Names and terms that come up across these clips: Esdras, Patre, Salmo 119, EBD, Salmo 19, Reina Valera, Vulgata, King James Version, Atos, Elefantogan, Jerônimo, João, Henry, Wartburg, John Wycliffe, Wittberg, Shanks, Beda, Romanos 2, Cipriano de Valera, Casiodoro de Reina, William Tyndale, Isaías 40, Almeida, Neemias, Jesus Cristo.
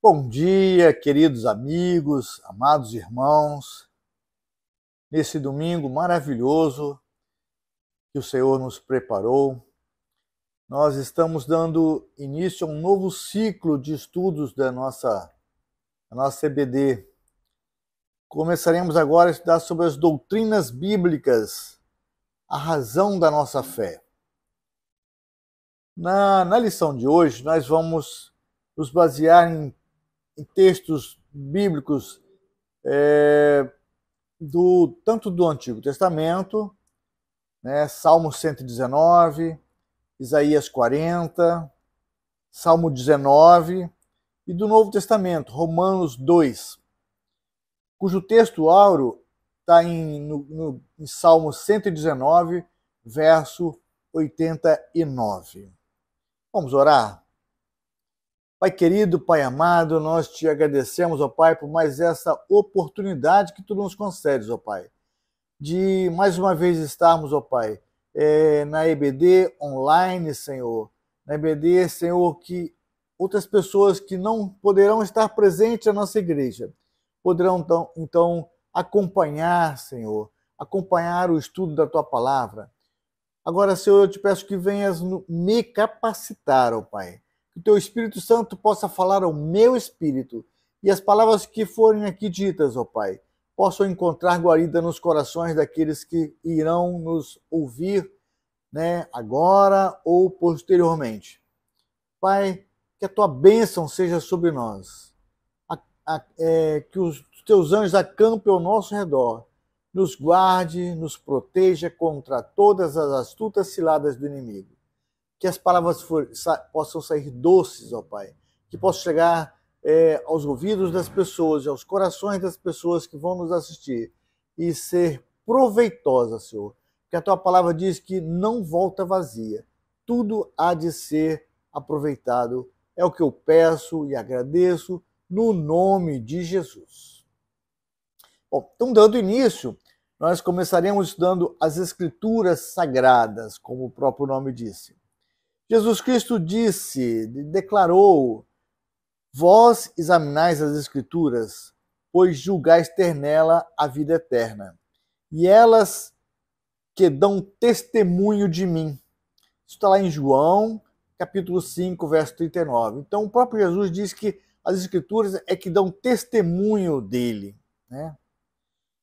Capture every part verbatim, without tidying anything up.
Bom dia, queridos amigos, amados irmãos. Nesse domingo maravilhoso que o Senhor nos preparou, nós estamos dando início a um novo ciclo de estudos da nossa, da nossa E B D. Começaremos agora a estudar sobre as doutrinas bíblicas, a razão da nossa fé. Na, na lição de hoje, nós vamos nos basear em em textos bíblicos é, do, tanto do Antigo Testamento, né, Salmo cento e dezenove, Isaías quarenta, Salmo dezenove, e do Novo Testamento, Romanos dois, cujo texto áureo está em, no, no, em Salmo cento e dezenove, verso oitenta e nove. Vamos orar? Pai querido, Pai amado, nós te agradecemos, ó Pai, por mais essa oportunidade que tu nos concedes, ó Pai, de mais uma vez estarmos, ó Pai, é, na E B D online, Senhor, na E B D, Senhor, que outras pessoas que não poderão estar presentes na nossa igreja poderão, então, então acompanhar, Senhor, acompanhar o estudo da tua palavra. Agora, Senhor, eu te peço que venhas me capacitar, ó Pai, que o teu Espírito Santo possa falar ao meu espírito e as palavras que forem aqui ditas, ó Pai, possam encontrar guarida nos corações daqueles que irão nos ouvir, né, agora ou posteriormente. Pai, que a tua bênção seja sobre nós, a, a, é, que os teus anjos acampem ao nosso redor, nos guarde, nos proteja contra todas as astutas ciladas do inimigo. Que as palavras for, sa, possam sair doces, ó Pai, que possam chegar é, aos ouvidos das pessoas, aos corações das pessoas que vão nos assistir e ser proveitosa, Senhor, porque a tua palavra diz que não volta vazia, tudo há de ser aproveitado, é o que eu peço e agradeço no nome de Jesus. Bom, então dando início, nós começaremos estudando as Escrituras Sagradas, como o próprio nome disse. Jesus Cristo disse, declarou, vós examinais as Escrituras, pois julgais ter nela a vida eterna, e elas que dão testemunho de mim. Isso está lá em João, capítulo cinco, verso trinta e nove. Então o próprio Jesus diz que as Escrituras é que dão testemunho dele, né?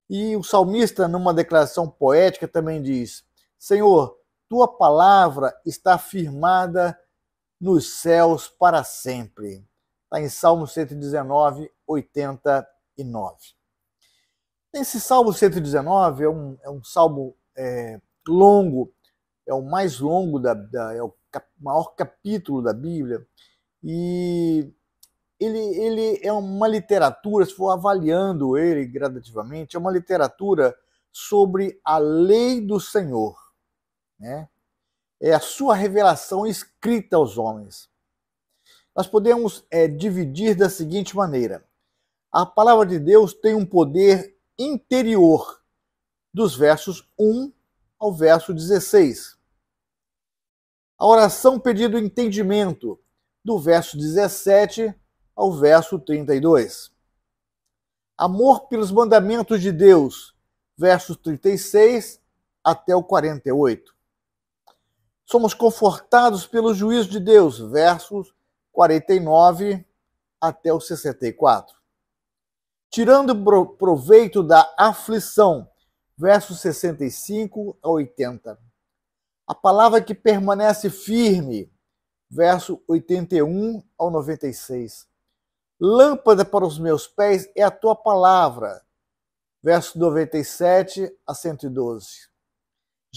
E o salmista, numa declaração poética, também diz, Senhor, tua palavra está firmada nos céus para sempre. Está em Salmo cento e dezenove, oitenta e nove. Esse Salmo cento e dezenove é um, é um salmo é, longo, é o mais longo, da, da, é o cap, maior capítulo da Bíblia. E ele, ele é uma literatura, se for avaliando ele gradativamente, é uma literatura sobre a lei do Senhor. É a sua revelação escrita aos homens. Nós podemos é, dividir da seguinte maneira. A palavra de Deus tem um poder interior, dos versos um ao verso dezesseis. A oração pedindo entendimento, do verso dezessete ao verso trinta e dois. Amor pelos mandamentos de Deus, versos trinta e seis até o quarenta e oito. Somos confortados pelo juízo de Deus, versos quarenta e nove até o sessenta e quatro. Tirando proveito da aflição, versos sessenta e cinco a oitenta. A palavra que permanece firme, verso oitenta e um ao noventa e seis. Lâmpada para os meus pés é a tua palavra, versos noventa e sete a cento e doze.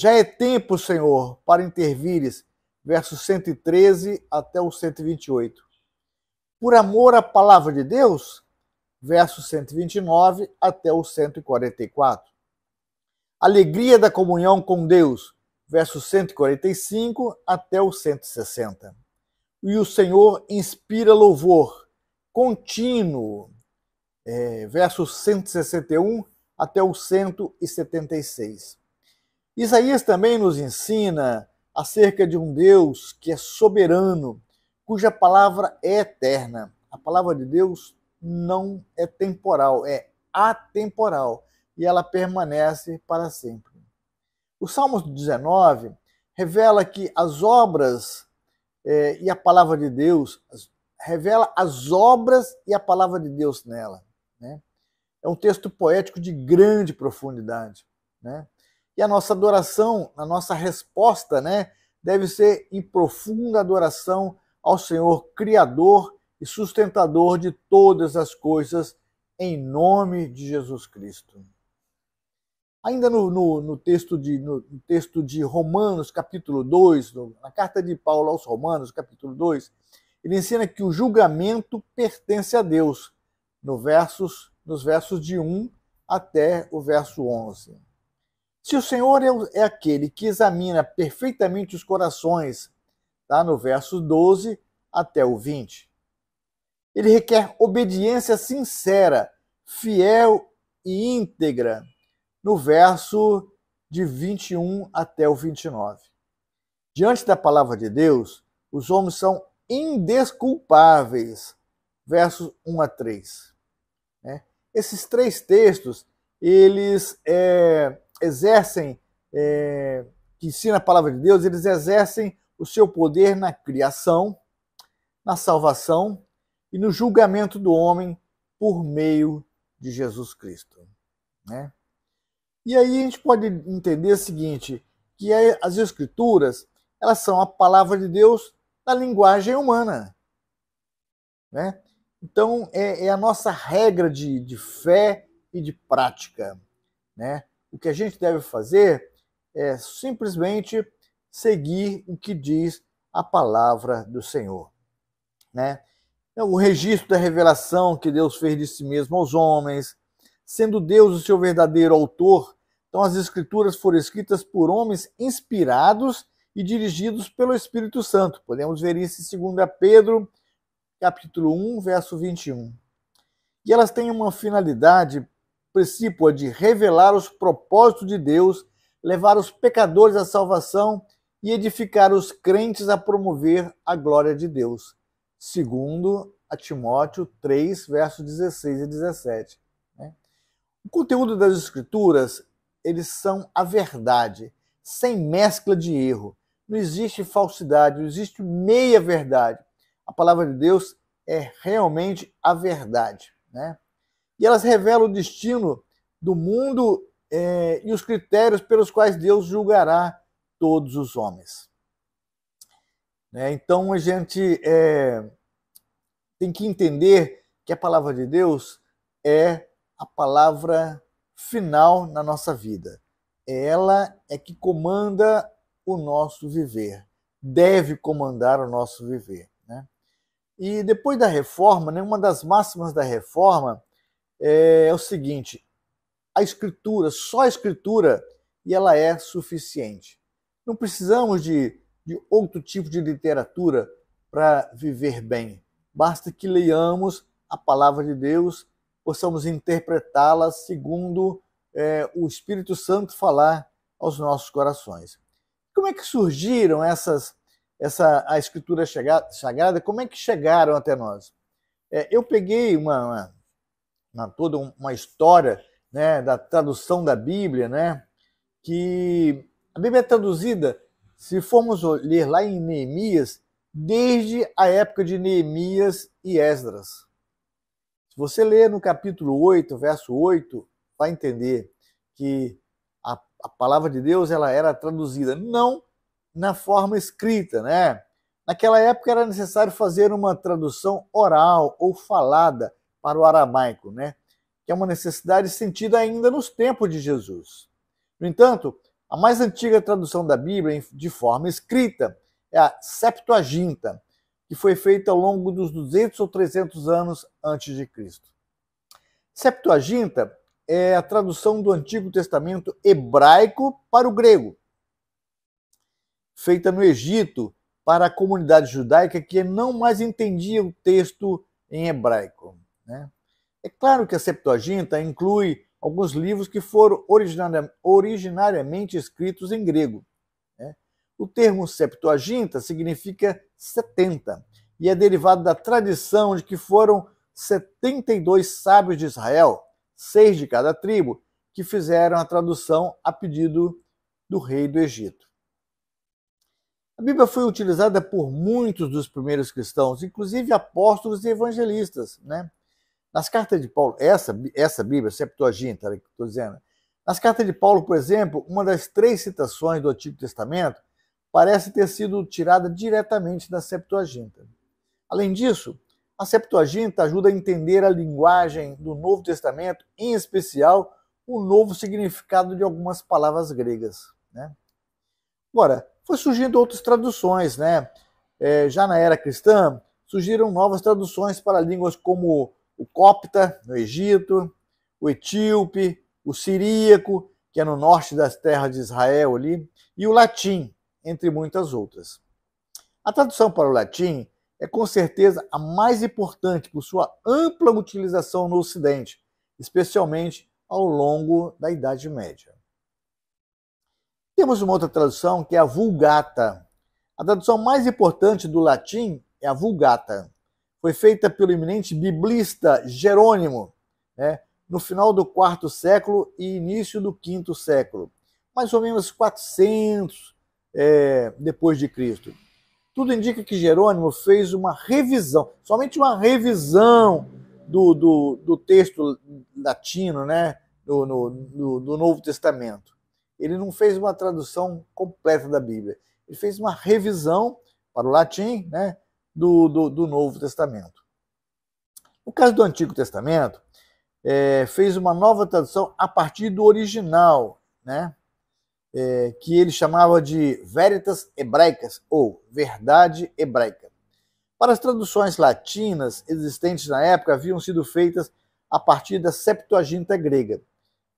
Já é tempo, Senhor, para intervires, versos cento e treze até o cento e vinte e oito. Por amor à palavra de Deus, versos cento e vinte e nove até o cento e quarenta e quatro. Alegria da comunhão com Deus, versos cento e quarenta e cinco até o cento e sessenta. E o Senhor inspira louvor contínuo, é, versos cento e sessenta e um até o cento e setenta e seis. Isaías também nos ensina acerca de um Deus que é soberano, cuja palavra é eterna. A A palavra de Deus não é temporal, é atemporal, e ela permanece para sempre. O Salmo dezenove revela que as obras eh, e a palavra de Deus, as, revela as obras e a palavra de Deus nela, né? É um texto poético de grande profundidade, né? E a nossa adoração, a nossa resposta, né, deve ser em profunda adoração ao Senhor, Criador e sustentador de todas as coisas, em nome de Jesus Cristo. Ainda no, no, no, texto de, no texto de Romanos, capítulo dois, na carta de Paulo aos Romanos, capítulo dois, ele ensina que o julgamento pertence a Deus, no versos, nos versos de um até o verso onze. Se o Senhor é aquele que examina perfeitamente os corações, tá? No verso doze até o vinte. Ele requer obediência sincera, fiel e íntegra, no verso de vinte e um até o vinte e nove. Diante da palavra de Deus, os homens são indesculpáveis, versos um a três. É. Esses três textos, eles é, exercem, é, que ensina a palavra de Deus, eles exercem o seu poder na criação, na salvação, e no julgamento do homem por meio de Jesus Cristo, né? E aí a gente pode entender o seguinte, que as Escrituras, elas são a palavra de Deus na linguagem humana, né? Então, é, é a nossa regra de, de fé e de prática, né? O que a gente deve fazer é simplesmente seguir o que diz a palavra do Senhor, né? O registro da revelação que Deus fez de si mesmo aos homens, sendo Deus o seu verdadeiro autor, então as Escrituras foram escritas por homens inspirados e dirigidos pelo Espírito Santo. Podemos ver isso em segunda Pedro, capítulo um, verso vinte e um. E elas têm uma finalidade precípua de revelar os propósitos de Deus, levar os pecadores à salvação e edificar os crentes a promover a glória de Deus. Segundo a Timóteo três, versos dezesseis e dezessete. Né? O conteúdo das Escrituras, eles são a verdade, sem mescla de erro. Não existe falsidade, não existe meia-verdade. A palavra de Deus é realmente a verdade, né? E elas revelam o destino do mundo eh, e os critérios pelos quais Deus julgará todos os homens. É, então, a gente é, tem que entender que a palavra de Deus é a palavra final na nossa vida. Ela é que comanda o nosso viver, deve comandar o nosso viver, né? E depois da reforma, né, uma das máximas da reforma é, é o seguinte, a escritura, só a escritura, e ela é suficiente. Não precisamos de... de outro tipo de literatura para viver bem. Basta que leiamos a palavra de Deus, possamos interpretá-la segundo é, o Espírito Santo falar aos nossos corações. Como é que surgiram essas, essa, a Escritura Sagrada? Como é que chegaram até nós? É, eu peguei uma, uma, uma, toda uma história, né, da tradução da Bíblia, né, que a Bíblia é traduzida. Se formos ler lá em Neemias, desde a época de Neemias e Esdras. Se você ler no capítulo oito, verso oito, vai entender que a, a palavra de Deus ela era traduzida, não na forma escrita, né? Naquela época era necessário fazer uma tradução oral ou falada para o aramaico, né? Que é uma necessidade sentida ainda nos tempos de Jesus. No entanto, a mais antiga tradução da Bíblia de forma escrita é a Septuaginta, que foi feita ao longo dos duzentos ou trezentos anos antes de Cristo. Septuaginta é a tradução do Antigo Testamento hebraico para o grego, feita no Egito para a comunidade judaica que não mais entendia o texto em hebraico, né? É claro que a Septuaginta inclui alguns livros que foram originariamente escritos em grego, né? O termo Septuaginta significa setenta e é derivado da tradição de que foram setenta e dois sábios de Israel, seis de cada tribo, que fizeram a tradução a pedido do rei do Egito. A Bíblia foi utilizada por muitos dos primeiros cristãos, inclusive apóstolos e evangelistas, né? Nas cartas de Paulo, essa, essa Bíblia, Septuaginta, que estou dizendo, nas cartas de Paulo, por exemplo, uma das três citações do Antigo Testamento parece ter sido tirada diretamente da Septuaginta. Além disso, a Septuaginta ajuda a entender a linguagem do Novo Testamento, em especial o novo significado de algumas palavras gregas, né? Agora, foi surgindo outras traduções, né? É, já na era cristã, surgiram novas traduções para línguas como o copta, no Egito, o etíope, o siríaco, que é no norte das terras de Israel ali, e o latim, entre muitas outras. A tradução para o latim é com certeza a mais importante por sua ampla utilização no Ocidente, especialmente ao longo da Idade Média. Temos uma outra tradução que é a Vulgata. A tradução mais importante do latim é a Vulgata. Foi feita pelo eminente biblista Jerônimo, né, no final do quarto século e início do quinto século, mais ou menos quatrocentos é, depois de Cristo. Tudo indica que Jerônimo fez uma revisão, somente uma revisão do, do, do texto latino, né, do, no, do, do Novo Testamento. Ele não fez uma tradução completa da Bíblia. Ele fez uma revisão para o latim, né, do, do, do Novo Testamento. No caso do Antigo Testamento, é, fez uma nova tradução a partir do original, né, é, que ele chamava de Veritas Hebraicas, ou Verdade Hebraica. Para as traduções latinas existentes na época, haviam sido feitas a partir da Septuaginta grega.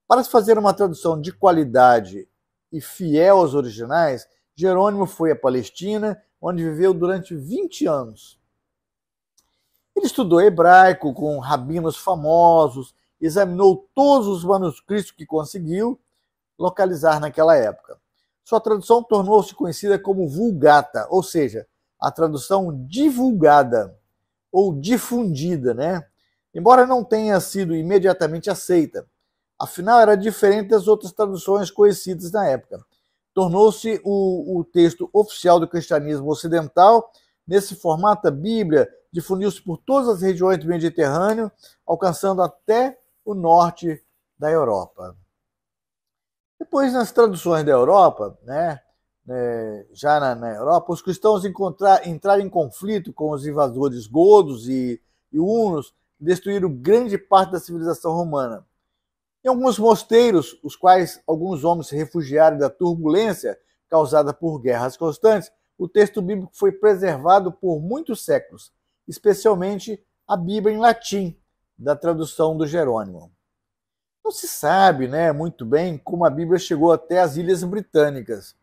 Para se fazer uma tradução de qualidade e fiel aos originais, Jerônimo foi à Palestina, onde viveu durante vinte anos. Ele estudou hebraico com rabinos famosos, examinou todos os manuscritos que conseguiu localizar naquela época. Sua tradução tornou-se conhecida como Vulgata, ou seja, a tradução divulgada ou difundida, né? Embora não tenha sido imediatamente aceita. Afinal, era diferente das outras traduções conhecidas na época. Tornou-se o, o texto oficial do cristianismo ocidental. Nesse formato, a Bíblia difundiu-se por todas as regiões do Mediterrâneo, alcançando até o norte da Europa. Depois, nas traduções da Europa, né, é, já na, na Europa, os cristãos encontrar, entraram em conflito com os invasores godos e, e hunos, que destruíram grande parte da civilização romana. Em alguns mosteiros, os quais alguns homens se refugiaram da turbulência causada por guerras constantes, o texto bíblico foi preservado por muitos séculos, especialmente a Bíblia em latim, da tradução do Jerônimo. Não se sabe, né, muito bem como a Bíblia chegou até as Ilhas Britânicas.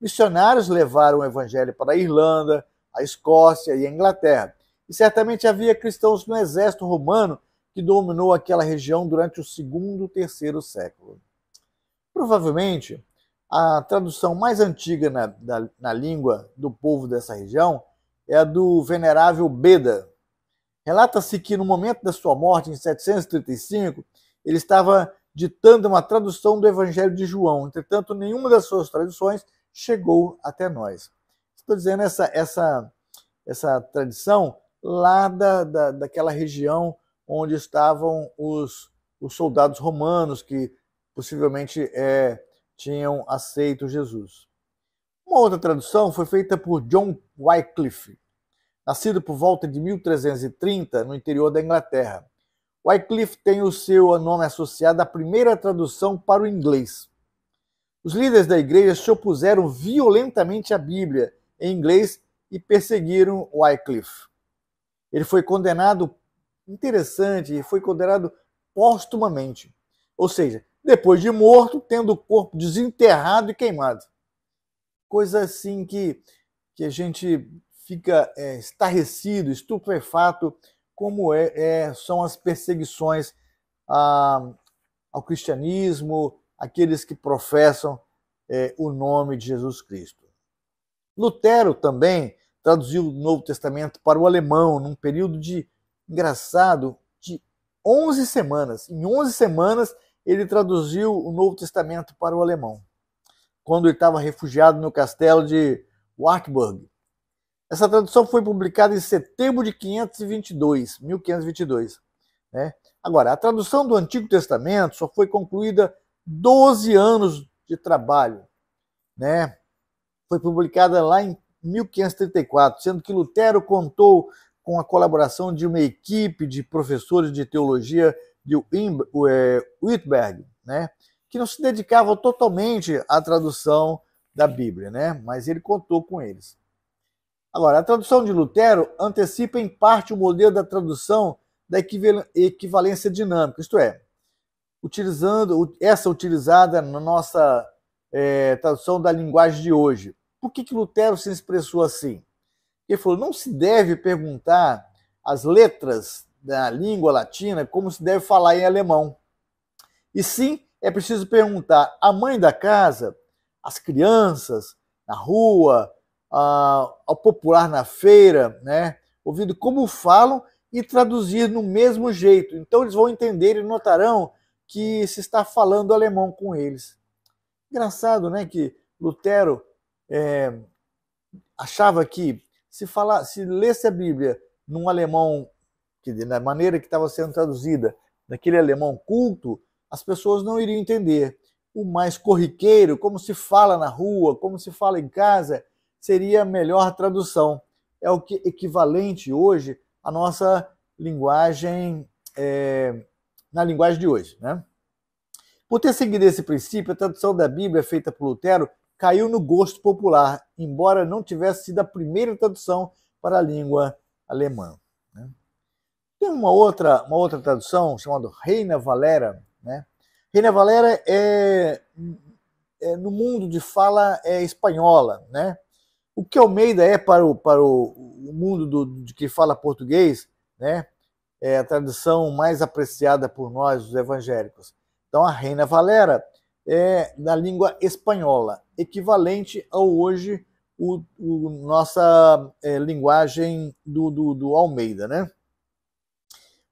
Missionários levaram o evangelho para a Irlanda, a Escócia e a Inglaterra, e certamente havia cristãos no exército romano que dominou aquela região durante o segundo e terceiro século. Provavelmente, a tradução mais antiga na, da, na língua do povo dessa região é a do venerável Beda. Relata-se que no momento da sua morte, em setecentos e trinta e cinco, ele estava ditando uma tradução do Evangelho de João. Entretanto, nenhuma das suas traduções chegou até nós. Estou dizendo essa, essa, essa tradição lá da, da, daquela região onde estavam os, os soldados romanos que possivelmente é, tinham aceito Jesus. Uma outra tradução foi feita por John Wycliffe, nascido por volta de mil trezentos e trinta no interior da Inglaterra. Wycliffe tem o seu nome associado à primeira tradução para o inglês. Os líderes da igreja se opuseram violentamente à Bíblia em inglês e perseguiram Wycliffe. Ele foi condenado Interessante, foi condenado póstumamente, ou seja, depois de morto, tendo o corpo desenterrado e queimado. Coisa assim que, que a gente fica é, estarrecido, estupefato, como é, é, são as perseguições a, ao cristianismo, aqueles que professam é, o nome de Jesus Cristo. Lutero também traduziu o Novo Testamento para o alemão num período de, engraçado, de onze semanas. Em onze semanas ele traduziu o Novo Testamento para o alemão, quando ele estava refugiado no castelo de Wartburg. Essa tradução foi publicada em setembro de quinhentos e vinte e dois, mil quinhentos e vinte e dois. Né? Agora, a tradução do Antigo Testamento só foi concluída doze anos de trabalho. Né? Foi publicada lá em mil quinhentos e trinta e quatro, sendo que Lutero contou com a colaboração de uma equipe de professores de teologia de Wittberg, né? Que não se dedicavam totalmente à tradução da Bíblia, né? Mas ele contou com eles. Agora, a tradução de Lutero antecipa em parte o modelo da tradução da equivalência dinâmica, isto é, utilizando essa utilizada na nossa é, tradução da linguagem de hoje. Por que que Lutero se expressou assim? Ele falou, não se deve perguntar as letras da língua latina como se deve falar em alemão. E sim, é preciso perguntar à mãe da casa, às crianças, na rua, a, ao popular na feira, né? Ouvindo como falam e traduzir no mesmo jeito. Então eles vão entender e notarão que se está falando alemão com eles. Engraçado, né, que Lutero é, achava que se, falar, se lesse a Bíblia num alemão, que, da maneira que estava sendo traduzida, naquele alemão culto, as pessoas não iriam entender. O mais corriqueiro, como se fala na rua, como se fala em casa, seria a melhor tradução. É o que equivalente hoje à nossa linguagem, é, na linguagem de hoje. Né? Por ter seguido esse princípio, a tradução da Bíblia feita por Lutero caiu no gosto popular, embora não tivesse sido a primeira tradução para a língua alemã. Né? Tem uma outra, uma outra tradução chamada Reina Valera. Né? Reina Valera é, é no mundo de fala é espanhola, né? O que Almeida é para o, para o, o mundo do, de que fala português, né? É a tradução mais apreciada por nós, os evangélicos. Então, a Reina Valera é da língua espanhola, equivalente ao hoje o, o nossa é, linguagem do, do, do Almeida, né?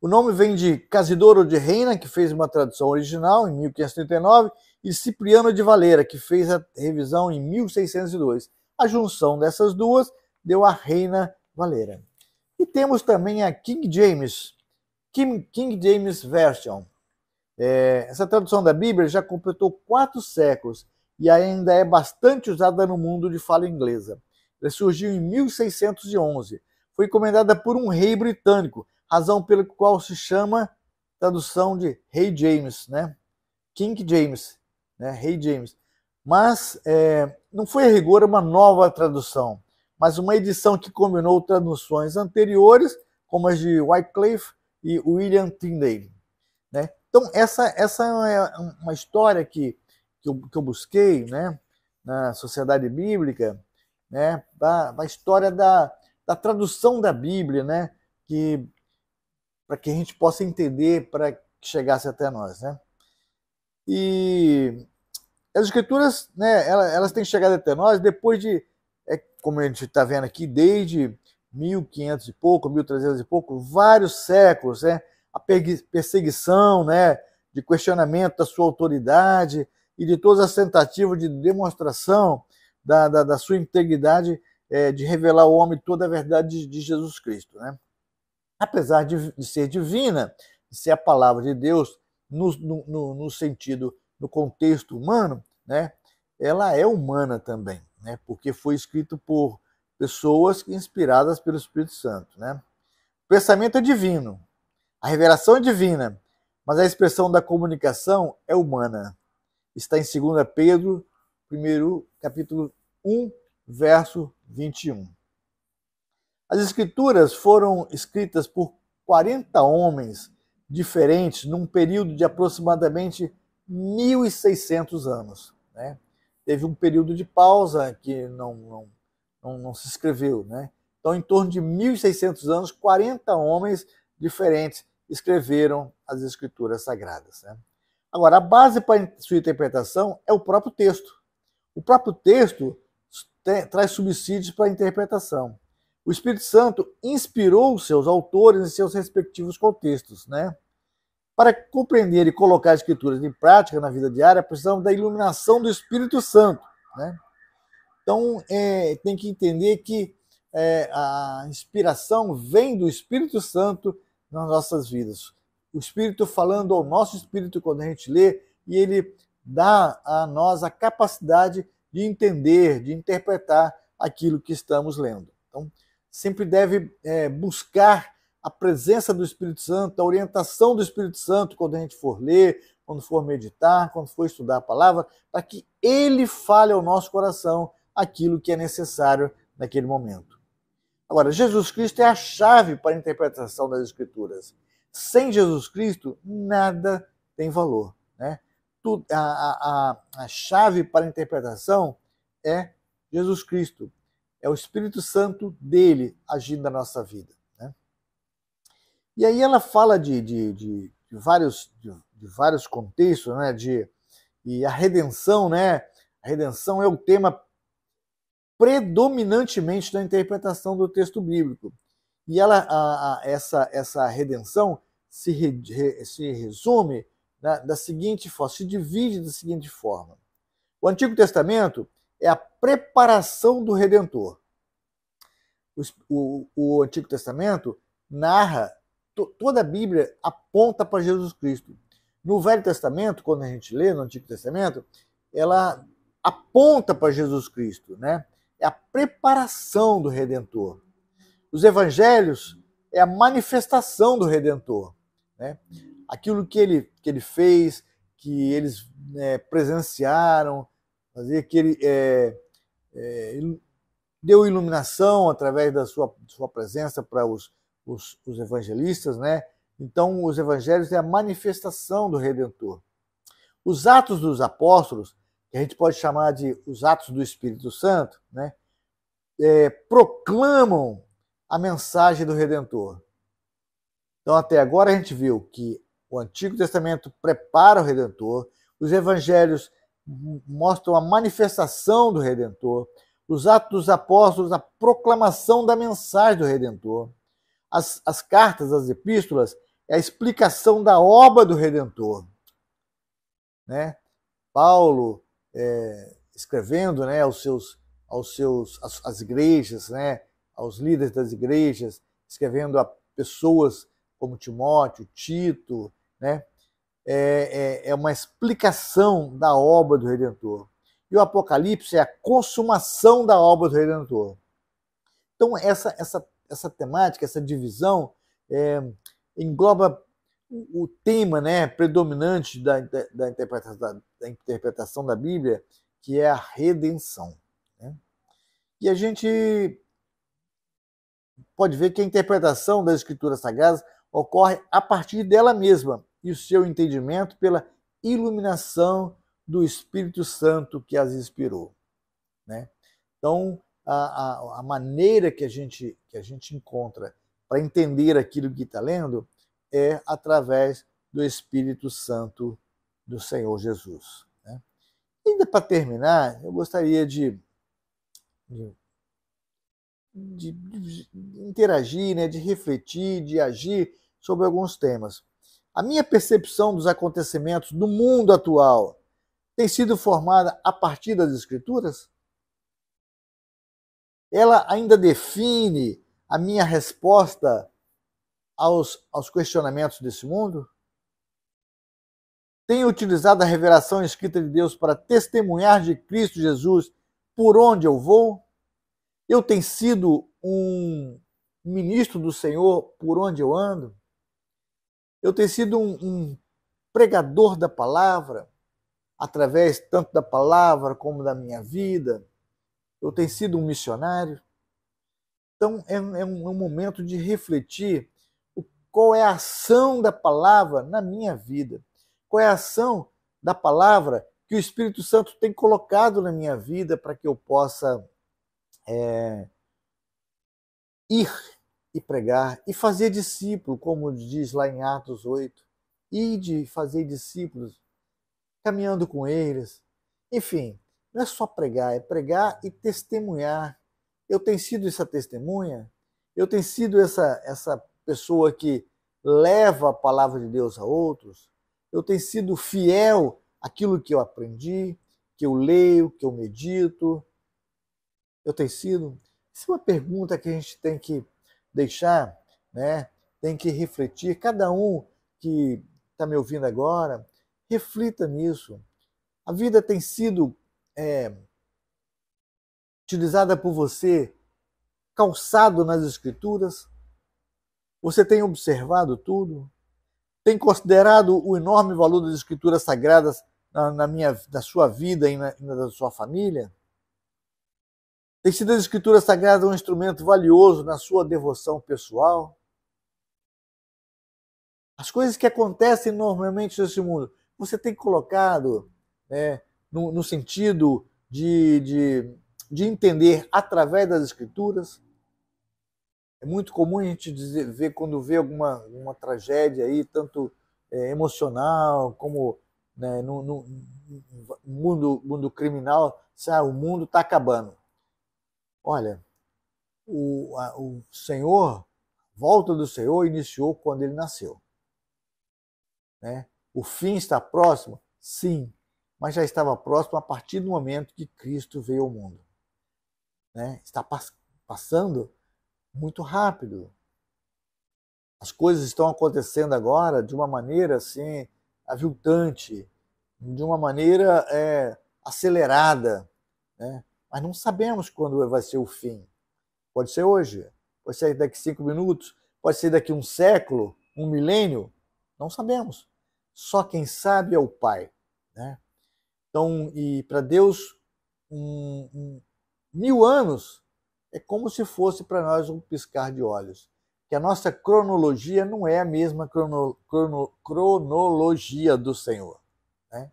O nome vem de Casiodoro de Reina, que fez uma tradução original em mil quinhentos e trinta e nove, e Cipriano de Valera, que fez a revisão em mil seiscentos e dois. A junção dessas duas deu a Reina Valera. E temos também a King James, King, King James Version. É, essa tradução da Bíblia já completou quatro séculos e ainda é bastante usada no mundo de fala inglesa. Ela surgiu em mil seiscentos e onze. Foi encomendada por um rei britânico, razão pela qual se chama tradução de Rei James, né? King James, né? Rei James. Mas é, não foi a rigor uma nova tradução, mas uma edição que combinou traduções anteriores, como as de Wycliffe e William Tyndale, né? Então, essa, essa é uma história que, que, eu, que eu busquei, né? Na Sociedade Bíblica, né? Da, da história da, da tradução da Bíblia, né? Que... para que a gente possa entender, para que chegasse até nós, né? E as escrituras, né, elas, elas têm chegado até nós depois de, é, como a gente está vendo aqui, desde mil e quinhentos e pouco, mil e trezentos e pouco, vários séculos, né? A perseguição, né, de questionamento da sua autoridade e de todas as tentativas de demonstração da, da, da sua integridade, é, de revelar ao homem toda a verdade de, de Jesus Cristo, né? Apesar de ser divina, de ser a palavra de Deus, no, no, no sentido, no contexto humano, né, ela é humana também, né, porque foi escrito por pessoas inspiradas pelo Espírito Santo. Né. O pensamento é divino, a revelação é divina, mas a expressão da comunicação é humana. Está em Segunda Pedro, primeiro, capítulo um, verso vinte e um. As escrituras foram escritas por quarenta homens diferentes num período de aproximadamente mil e seiscentos anos. Né? Teve um período de pausa que não, não, não, não se escreveu. Né? Então, em torno de mil e seiscentos anos, quarenta homens diferentes escreveram as escrituras sagradas. Né? Agora, a base para sua interpretação é o próprio texto. O próprio texto traz subsídios para a interpretação. O Espírito Santo inspirou seus autores em seus respectivos contextos, né? Para compreender e colocar as escrituras em prática na vida diária, precisamos da iluminação do Espírito Santo, né? Então, é, tem que entender que é, a inspiração vem do Espírito Santo nas nossas vidas. O Espírito falando ao nosso espírito quando a gente lê, e ele dá a nós a capacidade de entender, de interpretar aquilo que estamos lendo. Então, sempre deve é, buscar a presença do Espírito Santo, a orientação do Espírito Santo quando a gente for ler, quando for meditar, quando for estudar a palavra, para que ele fale ao nosso coração aquilo que é necessário naquele momento. Agora, Jesus Cristo é a chave para a interpretação das Escrituras. Sem Jesus Cristo, nada tem valor, né? Tudo, a, a, a chave para a interpretação é Jesus Cristo. É o Espírito Santo dele agindo na nossa vida, né? E aí ela fala de, de, de, de, vários, de, de vários contextos, né? De, e a redenção, né? A redenção é o tema predominantemente da interpretação do texto bíblico. E ela, a, a, essa, essa redenção se, re, se resume na, da seguinte forma, se divide da seguinte forma. O Antigo Testamento é a preparação do Redentor. O, o, o Antigo Testamento narra, to, toda a Bíblia aponta para Jesus Cristo. No Velho Testamento, quando a gente lê no Antigo Testamento, ela aponta para Jesus Cristo, né? É a preparação do Redentor. Os Evangelhos é a manifestação do Redentor, né? Aquilo que ele, que ele fez, que eles é, presenciaram, fazer que ele é, é, deu iluminação através da sua, sua presença para os, os, os evangelistas, né? Então, os evangelhos é a manifestação do Redentor. Os Atos dos Apóstolos, que a gente pode chamar de os Atos do Espírito Santo, né? É, proclamam a mensagem do Redentor. Então, até agora a gente viu que o Antigo Testamento prepara o Redentor, os evangelhos mostram a manifestação do Redentor, os Atos dos Apóstolos, a proclamação da mensagem do Redentor, as, as cartas, as epístolas, é a explicação da obra do Redentor, né? Paulo é, escrevendo, né, aos seus, aos seus, às, às igrejas, né, aos líderes das igrejas, escrevendo a pessoas como Timóteo, Tito, né? É, é, é uma explicação da obra do Redentor. E o Apocalipse é a consumação da obra do Redentor. Então, essa, essa, essa temática, essa divisão, é, engloba o tema, né, predominante da, da, da, interpretação, da, da interpretação da Bíblia, que é a redenção, né? E a gente pode ver que a interpretação das Escrituras Sagradas ocorre a partir dela mesma, e o seu entendimento pela iluminação do Espírito Santo que as inspirou, né? Então, a, a, a maneira que a gente, que a gente encontra para entender aquilo que está lendo é através do Espírito Santo do Senhor Jesus, né? Ainda para terminar, eu gostaria de, de, de, de interagir, né? De refletir, de agir sobre alguns temas. A minha percepção dos acontecimentos do mundo atual tem sido formada a partir das Escrituras? Ela ainda define a minha resposta aos, aos questionamentos desse mundo? Tenho utilizado a revelação escrita de Deus para testemunhar de Cristo Jesus por onde eu vou? Eu tenho sido um ministro do Senhor por onde eu ando? Eu tenho sido um, um pregador da palavra, através tanto da palavra como da minha vida. Eu tenho sido um missionário. Então, é, é, um, é um momento de refletir o, qual é a ação da palavra na minha vida. Qual é a ação da palavra que o Espírito Santo tem colocado na minha vida para que eu possa é, ir e pregar, e fazer discípulo, como diz lá em Atos oito, e de fazer discípulos, caminhando com eles. Enfim, não é só pregar, é pregar e testemunhar. Eu tenho sido essa testemunha? Eu tenho sido essa, essa pessoa que leva a palavra de Deus a outros? Eu tenho sido fiel àquilo que eu aprendi, que eu leio, que eu medito? Eu tenho sido? Essa é uma pergunta que a gente tem que deixar, né? Tem que refletir. Cada um que está me ouvindo agora, reflita nisso. A vida tem sido é, utilizada por você, calçado nas Escrituras? Você tem observado tudo? Tem considerado o enorme valor das Escrituras sagradas na, na, minha, na sua vida e na, na sua família? Tem sido as Escrituras sagradas um instrumento valioso na sua devoção pessoal? As coisas que acontecem normalmente nesse mundo, você tem colocado né, no, no sentido de, de, de entender através das Escrituras? É muito comum a gente dizer, ver quando vê alguma uma tragédia, aí, tanto é, emocional como né, no, no mundo, mundo criminal, sabe, o mundo está acabando. Olha, o, a, o Senhor, a volta do Senhor iniciou quando ele nasceu. Né? O fim está próximo? Sim, mas já estava próximo a partir do momento que Cristo veio ao mundo. Né? Está pass- passando muito rápido. As coisas estão acontecendo agora de uma maneira assim, aviltante, de uma maneira é, acelerada. Né? Mas não sabemos quando vai ser o fim. Pode ser hoje, pode ser daqui cinco minutos, pode ser daqui um século, um milênio. Não sabemos. Só quem sabe é o Pai. Né? Então, e para Deus, um, um, mil anos é como se fosse para nós um piscar de olhos. Que a nossa cronologia não é a mesma crono, crono, cronologia do Senhor. Né?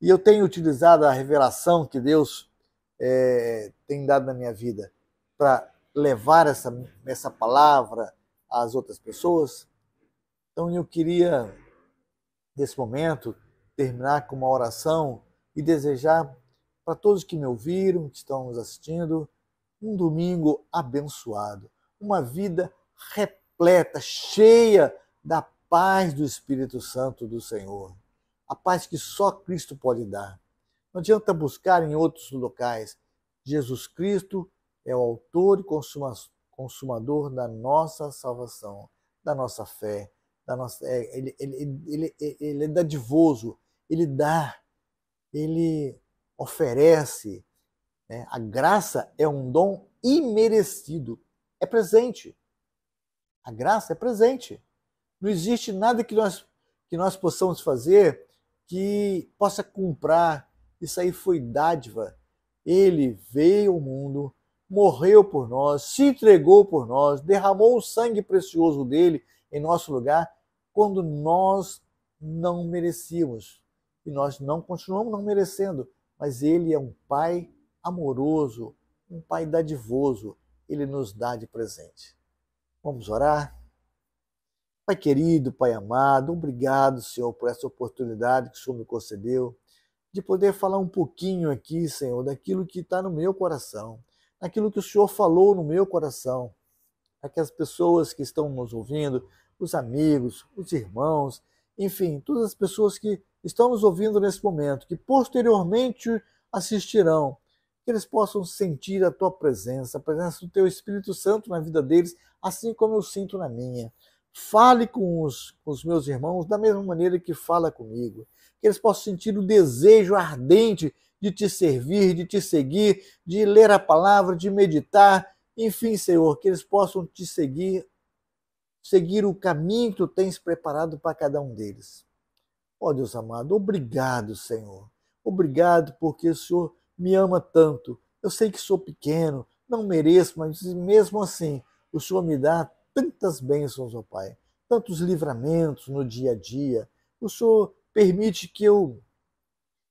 E eu tenho utilizado a revelação que Deus é, tem dado na minha vida para levar essa, essa palavra às outras pessoas. Então, eu queria, nesse momento, terminar com uma oração e desejar para todos que me ouviram, que estão nos assistindo, um domingo abençoado, uma vida repleta, cheia da paz do Espírito Santo do Senhor, a paz que só Cristo pode dar. Não adianta buscar em outros locais. Jesus Cristo é o autor e consumador da nossa salvação, da nossa fé. Da nossa, ele, ele, ele, ele, ele é dadivoso, ele dá, ele oferece. Né? A graça é um dom imerecido, é presente. A graça é presente. Não existe nada que nós, que nós possamos fazer que possa comprar. Isso aí foi dádiva. Ele veio ao mundo, morreu por nós, se entregou por nós, derramou o sangue precioso dele em nosso lugar, quando nós não merecíamos. E nós não continuamos não merecendo, mas ele é um pai amoroso, um pai dadivoso, ele nos dá de presente. Vamos orar? Pai querido, Pai amado, obrigado, Senhor, por essa oportunidade que o Senhor me concedeu, de poder falar um pouquinho aqui, Senhor, daquilo que está no meu coração, daquilo que o Senhor falou no meu coração, para que as pessoas que estão nos ouvindo, os amigos, os irmãos, enfim, todas as pessoas que estão nos ouvindo nesse momento, que posteriormente assistirão, que eles possam sentir a Tua presença, a presença do Teu Espírito Santo na vida deles, assim como eu sinto na minha. Fale com os, com os meus irmãos da mesma maneira que fala comigo, que eles possam sentir o desejo ardente de Te servir, de Te seguir, de ler a Palavra, de meditar. Enfim, Senhor, que eles possam te seguir, seguir o caminho que tu tens preparado para cada um deles. Ó Deus amado, obrigado, Senhor. Obrigado porque o Senhor me ama tanto. Eu sei que sou pequeno, não mereço, mas mesmo assim, o Senhor me dá tantas bênçãos, ó Pai, tantos livramentos no dia a dia. O Senhor permite que eu,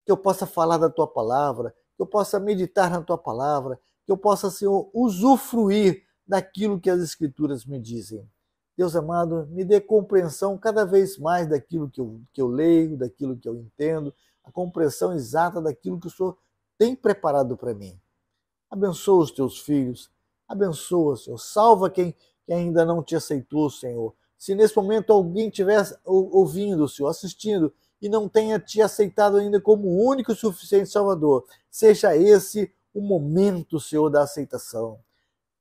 que eu possa falar da Tua palavra, que eu possa meditar na Tua palavra, que eu possa, Senhor, usufruir daquilo que as Escrituras me dizem. Deus amado, me dê compreensão cada vez mais daquilo que eu, que eu leio, daquilo que eu entendo, a compreensão exata daquilo que o Senhor tem preparado para mim. Abençoa os teus filhos, abençoa, Senhor. Salva quem ainda não te aceitou, Senhor. Se nesse momento alguém estiver ouvindo, Senhor, assistindo, e não tenha te aceitado ainda como o único e suficiente Salvador, seja esse o momento, Senhor, da aceitação.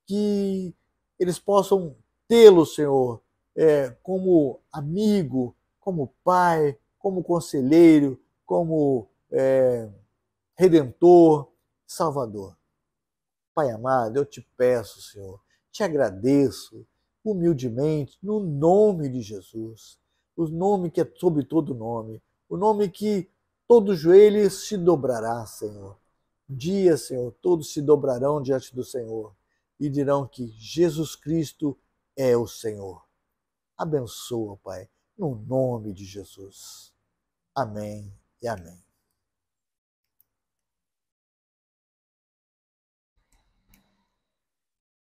Que eles possam tê-lo, Senhor, é, como amigo, como pai, como conselheiro, como é, redentor, Salvador. Pai amado, eu te peço, Senhor, te agradeço humildemente, no nome de Jesus, o nome que é sobre todo nome, o nome que todo joelho se dobrará, Senhor. Um dia, Senhor, todos se dobrarão diante do Senhor e dirão que Jesus Cristo é o Senhor. Abençoa, Pai, no nome de Jesus. Amém e amém.